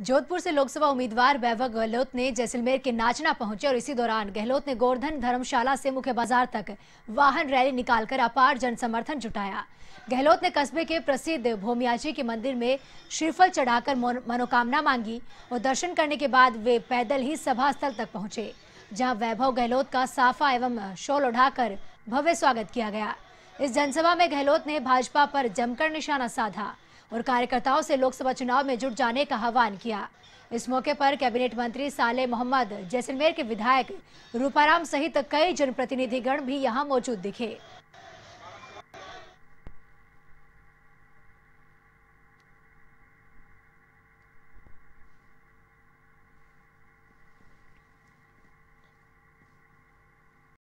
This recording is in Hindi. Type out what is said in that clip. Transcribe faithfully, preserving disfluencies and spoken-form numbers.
जोधपुर से लोकसभा उम्मीदवार वैभव गहलोत ने जैसलमेर के नाचना पहुंचे और इसी दौरान गहलोत ने गोर्धन धर्मशाला से मुख्य बाजार तक वाहन रैली निकालकर अपार जनसमर्थन जुटाया। गहलोत ने कस्बे के प्रसिद्ध भोमियाजी के मंदिर में श्रीफल चढ़ाकर मनोकामना मांगी और दर्शन करने के बाद वे पैदल ही सभा स्थल तक पहुंचे, जहां वैभव गहलोत का साफा एवं शॉल उठाकर भव्य स्वागत किया गया। इस जनसभा में गहलोत ने भाजपा पर जमकर निशाना साधा और कार्यकर्ताओं से लोकसभा चुनाव में जुट जाने का आह्वान किया। इस मौके पर कैबिनेट मंत्री साले मोहम्मद, जैसलमेर के विधायक रूपाराम सहित कई जनप्रतिनिधिगण भी यहां मौजूद दिखे।